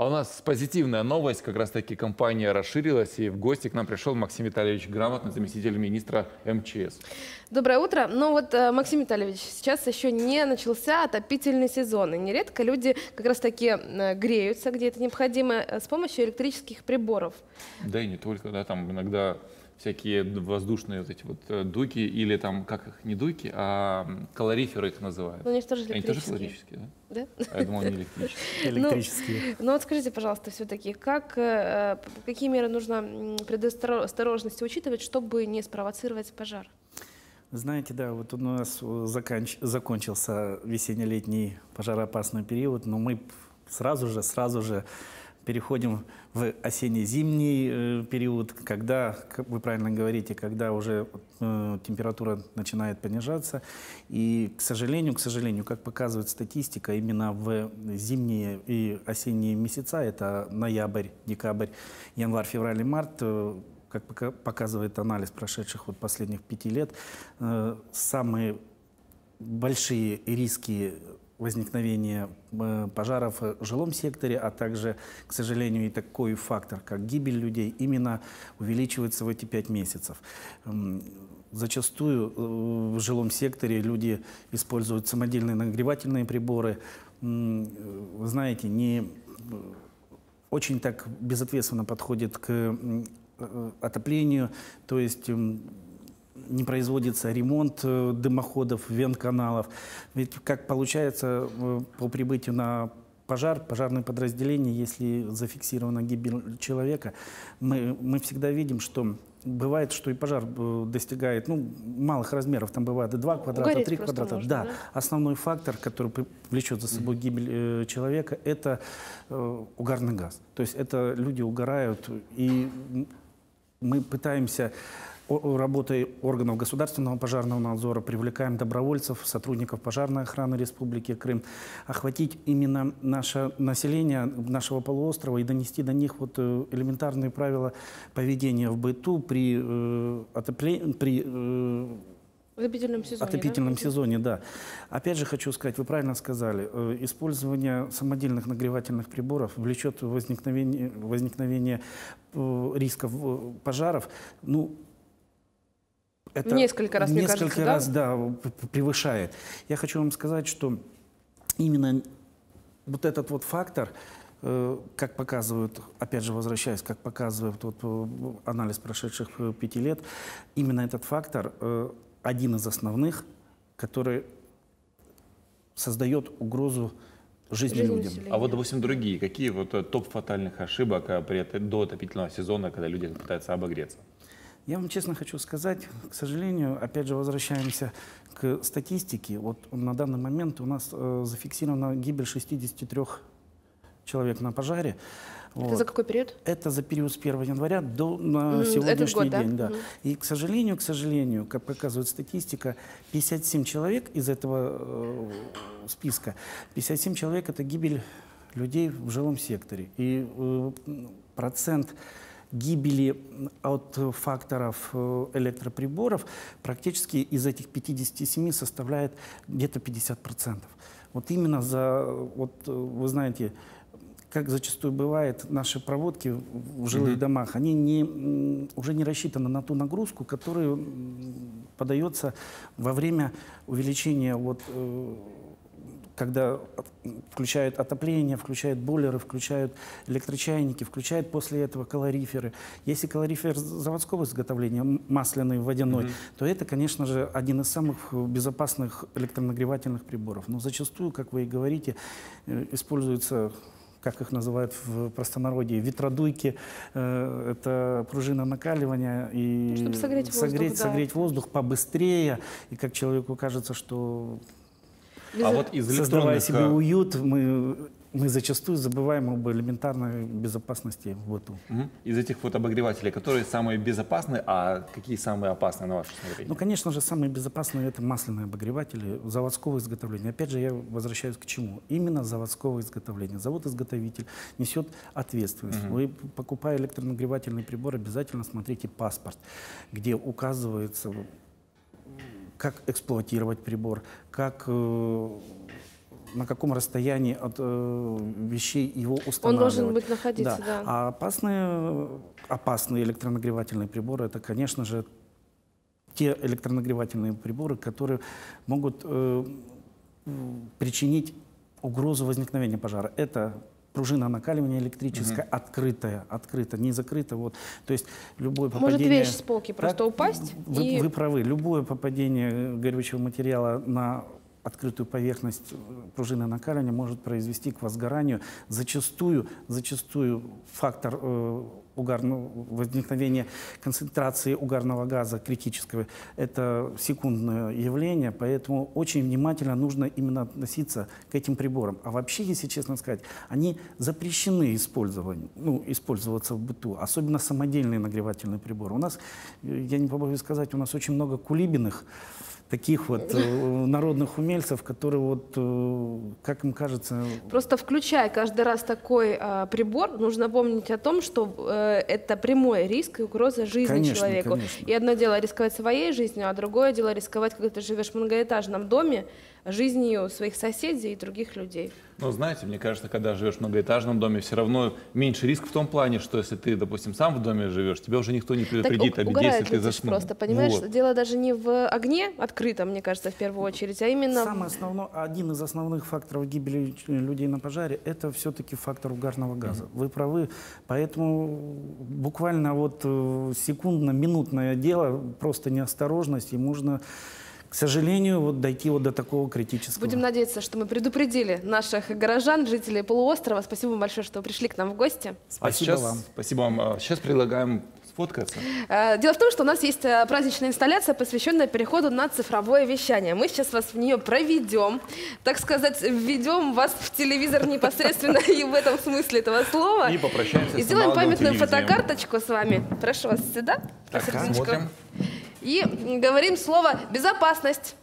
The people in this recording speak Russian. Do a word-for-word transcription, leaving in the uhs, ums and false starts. А у нас позитивная новость. Как раз таки компания расширилась, и в гости к нам пришел Максим Витальевич Грамотный, заместитель министра эм че эс. Доброе утро. Ну вот, Максим Витальевич, сейчас еще не начался отопительный сезон. И нередко люди как раз таки греются, где это необходимо, с помощью электрических приборов. Да и не только, да, там иногда всякие воздушные вот эти вот дуйки, или там, как их, не дуйки, а калориферы их называют. Ну, они же тоже электрические. Они тоже калорические, да? Да? А я думал, они электрические. Электрические. Ну, ну вот скажите, пожалуйста, все-таки, как, какие меры нужно предосторожности учитывать, чтобы не спровоцировать пожар? Знаете, да, вот у нас заканч... закончился весенне-летний пожароопасный период, но мы сразу же, сразу же переходим в осенне-зимний период, когда, как вы правильно говорите, когда уже температура начинает понижаться. И, к сожалению, к сожалению, как показывает статистика, именно в зимние и осенние месяца, это ноябрь, декабрь, январь, февраль и март, как показывает анализ прошедших вот последних пяти лет, самые большие риски возникновение пожаров в жилом секторе, а также, к сожалению, и такой фактор, как гибель людей, именно увеличивается в эти пять месяцев. Зачастую в жилом секторе люди используют самодельные нагревательные приборы. Вы знаете, не очень так безответственно подходит к отоплению, то есть не производится ремонт дымоходов, вент-каналов. Ведь как получается, по прибытию на пожар, пожарное подразделение, если зафиксирована гибель человека, мы, мы всегда видим, что бывает, что и пожар достигает, ну, малых размеров, там бывает и два квадрата, три квадрата. Можно, да. Да. Основной фактор, который влечет за собой гибель э, человека, это э, угарный газ. То есть это люди угорают, и мы пытаемся работой органов государственного пожарного надзора, привлекаем добровольцев, сотрудников пожарной охраны Республики Крым, охватить именно наше население нашего полуострова и донести до них вот элементарные правила поведения в быту при э, отоплении, при э, отопительном сезоне. Отопительном да? сезоне, да. Опять же хочу сказать, вы правильно сказали, использование самодельных нагревательных приборов влечет возникновение, возникновение рисков пожаров. Ну, это несколько раз, мне несколько кажется, раз да? Да, превышает. Я хочу вам сказать, что именно вот этот вот фактор, как показывают, опять же возвращаясь, как показывает вот анализ прошедших пяти лет, именно этот фактор один из основных, который создает угрозу жизни людям. А вот, допустим, другие, какие вот топ фатальных ошибок при, до отопительного сезона, когда люди пытаются обогреться? Я вам честно хочу сказать, к сожалению, опять же возвращаемся к статистике. Вот на данный момент у нас э, зафиксирована гибель шестидесяти трёх человек на пожаре. Это вот. За какой период? Это за период с первого января до на mm, сегодняшний год, день. Да? Да. Mm. И, к сожалению, к сожалению, как показывает статистика, пятьдесят семь человек из этого э, списка, пятьдесят семь человек — это гибель людей в жилом секторе. И э, процент гибели от факторов электроприборов практически из этих пятидесяти семи составляет где-то пятьдесят процентов. Вот именно за, вот вы знаете, как зачастую бывает, наши проводки в жилых mm-hmm. домах, они не, уже не рассчитаны на ту нагрузку, которую подается во время увеличения вот, когда включают отопление, включают бойлеры, включают электрочайники, включают после этого калориферы. Если калорифер заводского изготовления, масляный, водяной, Mm-hmm. то это, конечно же, один из самых безопасных электронагревательных приборов. Но зачастую, как вы и говорите, используется, как их называют в простонародье, ветродуйки, э, это пружина накаливания, и чтобы согреть, согреть, воздух, согреть да. воздух побыстрее, и как человеку кажется, что... Без... А вот из создавая себе уют, мы, мы зачастую забываем об элементарной безопасности в быту. Угу. Из этих вот обогревателей, которые самые безопасные, а какие самые опасные на ваше смотрение? Ну, конечно же, самые безопасные — это масляные обогреватели заводского изготовления. Опять же, я возвращаюсь к чему? Именно заводского изготовления. Завод-изготовитель несет ответственность. Угу. Вы, покупая электронагревательный прибор, обязательно смотрите паспорт, где указывается, как эксплуатировать прибор, как э, на каком расстоянии от э, вещей его устанавливать. Он должен быть находиться, да. да. А опасные, опасные электронагревательные приборы, это, конечно же, те электронагревательные приборы, которые могут э, причинить угрозу возникновения пожара. Это пружина накаливания электрическая, угу. открытая, открытая, не закрытая. Вот. То есть любое попадение... Может вещь с полки просто так, упасть? Вы, и... вы правы. Любое попадение горючего материала на открытую поверхность пружины накаливания может произвести к возгоранию. Зачастую, зачастую фактор э, угарного, возникновения концентрации угарного газа критического – это секундное явление, поэтому очень внимательно нужно именно относиться к этим приборам. А вообще, если честно сказать, они запрещены использованию, ну, использоваться в быту, особенно самодельные нагревательные приборы. У нас, я не побоюсь сказать, у нас очень много кулибиных, таких вот э, народных умельцев, которые вот, э, как им кажется... Просто включая каждый раз такой э, прибор, нужно помнить о том, что э, это прямой риск и угроза жизни конечно, человеку. Конечно. И одно дело рисковать своей жизнью, а другое дело рисковать, когда ты живешь в многоэтажном доме, жизнью своих соседей и других людей. Ну, знаете, мне кажется, когда живешь в многоэтажном доме, все равно меньше риск в том плане, что если ты, допустим, сам в доме живешь, тебя уже никто не предупредит так, об беде, если ты заснул. Просто, понимаешь, вот. Дело даже не в огне открытом, мне кажется, в первую очередь, а именно... Самое основное, один из основных факторов гибели людей на пожаре – это все-таки фактор угарного газа. Mm-hmm. Вы правы, поэтому буквально вот секундно-минутное дело, просто неосторожность, и можно... К сожалению, вот дойти вот до такого критического. Будем надеяться, что мы предупредили наших горожан, жителей полуострова. Спасибо вам большое, что пришли к нам в гости. Спасибо а сейчас, вам. Спасибо вам. Сейчас предлагаем сфоткаться. Дело в том, что у нас есть праздничная инсталляция, посвященная переходу на цифровое вещание. Мы сейчас вас в нее проведем, так сказать, введем вас в телевизор непосредственно и в этом смысле этого слова. И попрощаемся. И сделаем памятную фотокарточку с вами. Прошу вас сюда. Посмотрим. И говорим слово «безопасность».